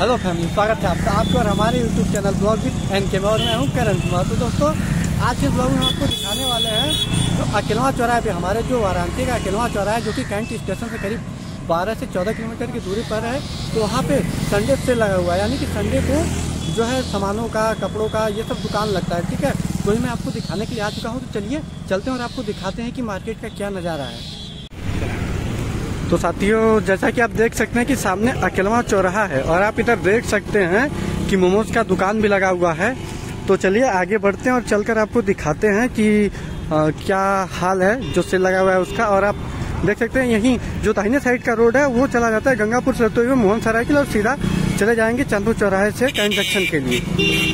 Hello family, स्वागत है आपका और हमारे YouTube channel blog with NK में। और मैं हूँ करण महतो। तो दोस्तों, आज के ब्लॉग में आपको दिखाने वाले हैं तो अकेलवा चौराहे पे, हमारे जो वाराणसी का अकेलवा चौराहा है जो कि करंट स्टेशन से करीब 12 से 14 किलोमीटर की दूरी पर है, तो वहाँ पे संडे सेल लगा हुआ है। यानी कि संडे को जो है सामानों का, कपड़ों का, ये सब दुकान लगता है, ठीक है। तो मैं आपको दिखाने के लिए आ चुका हूँ, तो चलिए चलते हैं और आपको दिखाते हैं कि मार्केट का क्या नज़ारा है। तो साथियों, जैसा कि आप देख सकते हैं कि सामने अकेलवा चौराहा है और आप इधर देख सकते हैं कि मोमोज का दुकान भी लगा हुआ है। तो चलिए आगे बढ़ते हैं और चलकर आपको दिखाते हैं कि क्या हाल है जो सेल लगा हुआ है उसका। और आप देख सकते हैं यहीं जो दाहिने साइड का रोड है वो चला जाता है गंगापुर से होते हुए मोहन सराय के लिए और सीधा चले जाएंगे चंदो चौराहे से करंट स्टेशन के लिए।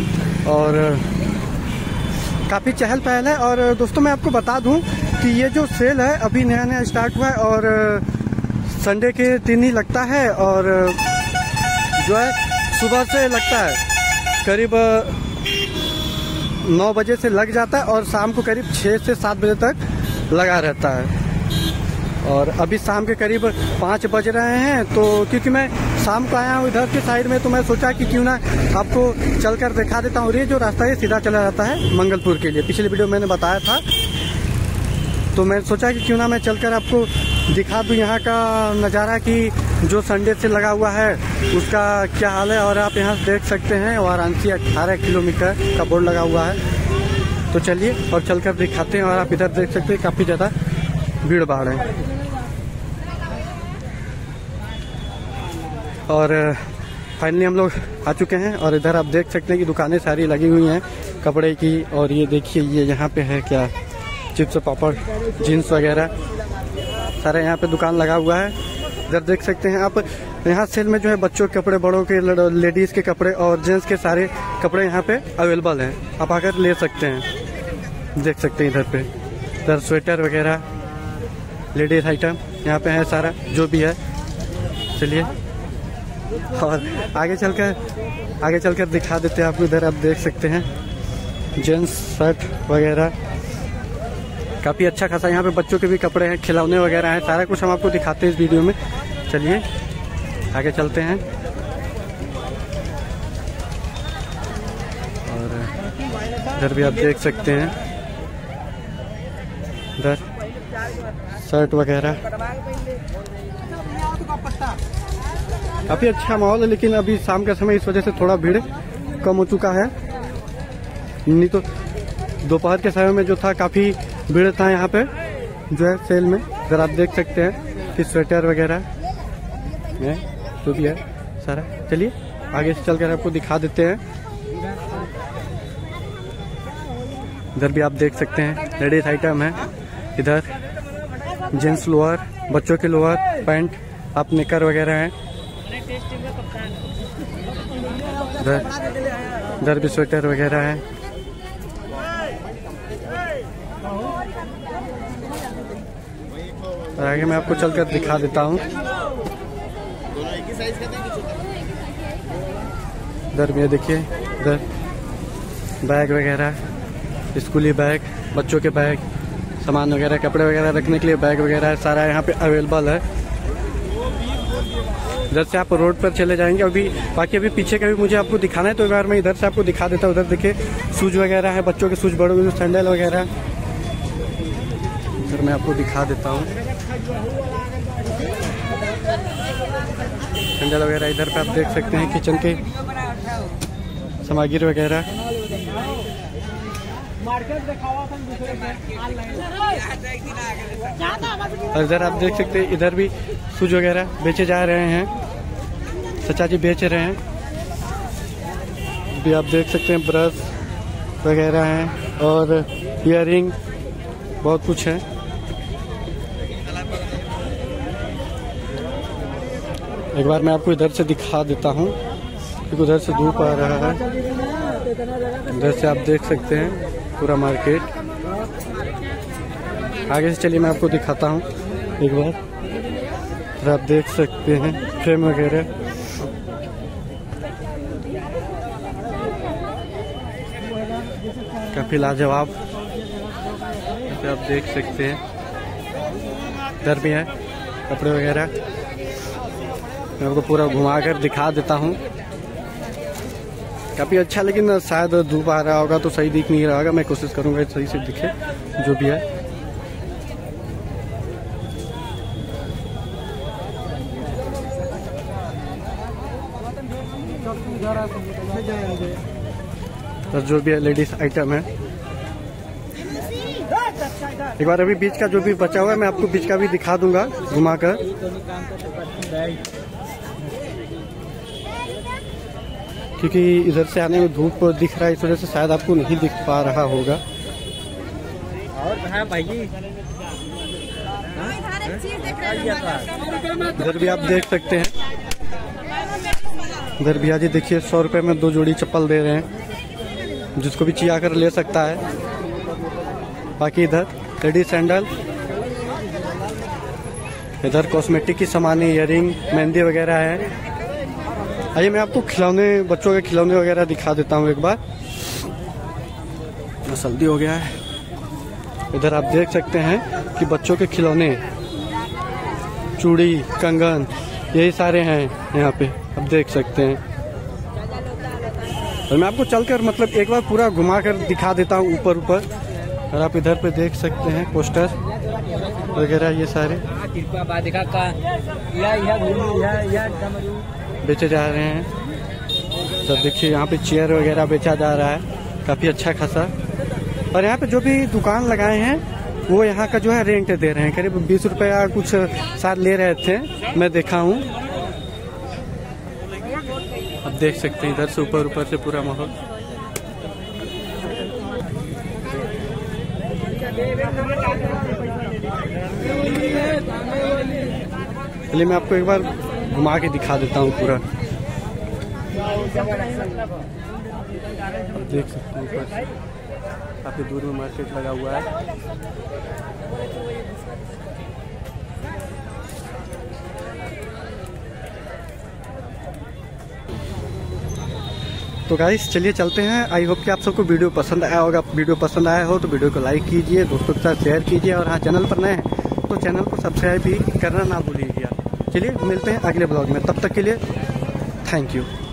और काफ़ी चहल पहल है। और दोस्तों, मैं आपको बता दूँ कि ये जो सेल है अभी नया नया स्टार्ट हुआ है और संडे के दिन ही लगता है और जो है सुबह से लगता है, करीब 9 बजे से लग जाता है और शाम को करीब 6 से 7 बजे तक लगा रहता है। और अभी शाम के करीब 5 बज रहे हैं, तो क्योंकि मैं शाम को आया हूँ इधर के साइड में, तो मैं सोचा कि क्यों ना आपको चलकर दिखा देता हूँ। और ये जो रास्ता है सीधा चला जाता है मंगलपुर के लिए, पिछले वीडियो मैंने बताया था। तो मैं सोचा कि क्यों ना मैं चलकर आपको दिखा दूँ यहाँ का नज़ारा कि जो संडे से लगा हुआ है उसका क्या हाल है। और आप यहाँ देख सकते हैं वाराणसी 18 किलोमीटर का बोर्ड लगा हुआ है। तो चलिए और चलकर दिखाते हैं। और आप इधर देख सकते हैं काफ़ी ज़्यादा भीड़ भाड़ है। और फाइनली हम लोग आ चुके हैं और इधर आप देख सकते हैं कि दुकानें सारी लगी हुई हैं कपड़े की। और ये देखिए, ये यहाँ पे है क्या, चिप्स, पापड़, जीन्स वगैरह सारे यहाँ पे दुकान लगा हुआ है। इधर देख सकते हैं आप, यहाँ सेल में जो है बच्चों के कपड़े, बड़ों के, लेडीज़ के कपड़े और जेंट्स के सारे कपड़े यहाँ पे अवेलेबल हैं, आप आकर ले सकते हैं। देख सकते हैं इधर पे, इधर स्वेटर वगैरह, लेडीज आइटम यहाँ पे है सारा जो भी है। चलिए और आगे चलकर दिखा देते हैं आपको। इधर आप देख सकते हैं जेंट्स शर्ट वगैरह, काफ़ी अच्छा खासा यहाँ पे बच्चों के भी कपड़े हैं, खिलौने वगैरह हैं, सारा कुछ हम आपको दिखाते हैं इस वीडियो में। चलिए आगे चलते हैं। और इधर भी आप देख सकते हैं, इधर शर्ट वगैरह, काफ़ी अच्छा माहौल है। लेकिन अभी शाम का समय इस वजह से थोड़ा भीड़ कम हो चुका है, नहीं तो दोपहर के समय में जो था काफ़ी भीड़ था यहाँ पे जो है सेल में। इधर आप देख सकते हैं कि स्वेटर वगैरह है जो भी है सारा। चलिए आगे से चलकर आपको दिखा देते हैं। इधर भी आप देख सकते हैं लेडीज आइटम है, इधर जेंट्स लोअर, बच्चों के लोअर, पैंट, आप निकर वगैरह हैं। इधर भी स्वेटर वगैरह है। और आगे मैं आपको चलकर दिखा देता हूँ। इधर में देखिए, इधर बैग वगैरह, स्कूली बैग, बच्चों के बैग, सामान वगैरह, कपड़े वगैरह रखने के लिए बैग वगैरह सारा यहाँ पे अवेलेबल है। इधर से आप रोड पर चले जाएंगे। अभी बाकी अभी पीछे का भी मुझे आपको दिखाना है, तो एक बार मैं इधर से आपको दिखा देता हूँ। उधर देखिए शूज वगैरह है, बच्चों के शूज, बड़ों के सैंडल वगैरह, मैं आपको दिखा देता हूँ। सैंडल वगैरह, इधर पे आप देख सकते हैं किचन के सामग्री वगैरह। और इधर आप देख सकते हैं, इधर भी शूज वगैरह बेचे जा रहे हैं, चाचा जी बेच रहे हैं। भी आप देख सकते हैं ब्रश वगैरह हैं और इयररिंग, बहुत कुछ है। एक बार मैं आपको इधर से दिखा देता हूँ क्योंकि उधर से धूप आ रहा है। इधर से आप देख सकते हैं पूरा मार्केट। आगे से चलिए मैं आपको दिखाता हूँ एक बार। इधर आप देख सकते हैं फ्रेम वगैरह। काफ़ी लाजवाब आप देख सकते हैं। इधर भी है कपड़े वगैरह, मैं आपको पूरा घुमा कर दिखा देता हूँ। काफ़ी अच्छा, लेकिन शायद धूप आ रहा होगा तो सही दिख नहीं रहा होगा। मैं कोशिश करूँगा सही से दिखे जो भी है। तो जो भी है लेडीज आइटम है। एक बार अभी बीच का जो भी बचा हुआ है मैं आपको बीच का भी दिखा दूंगा घुमाकर। क्योंकि इधर से आने में धूप दिख रहा है, इस वजह से शायद आपको नहीं दिख पा रहा होगा। और कहाँ भाई इधर भी आप देख सकते हैं। इधर भैया जी देखिए 100 रुपये में 2 जोड़ी चप्पल दे रहे हैं, जिसको भी चिया कर ले सकता है। बाकी इधर लेडीज सैंडल, इधर कॉस्मेटिक की सामान, इयररिंग, मेहंदी वगैरह है। आइए मैं आपको खिलौने, बच्चों के खिलौने वगैरह दिखा देता हूँ एक बार। जल्दी हो गया है। इधर आप देख सकते हैं कि बच्चों के खिलौने, चूड़ी, कंगन, यही सारे हैं यहाँ पे, आप देख सकते हैं। और मैं आपको चलकर मतलब एक बार पूरा घुमा कर दिखा देता हूँ ऊपर ऊपर। और आप इधर पे देख सकते हैं पोस्टर वगैरह ये सारे बेचे जा रहे हैं। सब देखिए यहाँ पे चेयर वगैरह बेचा जा रहा है काफ़ी अच्छा खासा। और यहाँ पे जो भी दुकान लगाए हैं वो यहाँ का जो है रेंट दे रहे हैं, करीब 20 रुपया कुछ साथ ले रहे थे, मैं देखा हूँ। आप देख सकते हैं इधर से ऊपर ऊपर से पूरा माहौल। चलिए मैं आपको एक बार घुमा के दिखा देता हूँ पूरा। आप देख सकते हैं ऊपर से काफी दूर में मार्केट लगा हुआ है। तो गाइस चलिए चलते हैं। आई होप कि आप सबको वीडियो पसंद आया होगा। वीडियो पसंद आया हो तो वीडियो को लाइक कीजिए, दोस्तों के साथ शेयर कीजिए, और हाँ चैनल पर नए हैं तो चैनल को सब्सक्राइब भी करना ना भूलिएगा। चलिए मिलते हैं अगले ब्लॉग में, तब तक के लिए थैंक यू।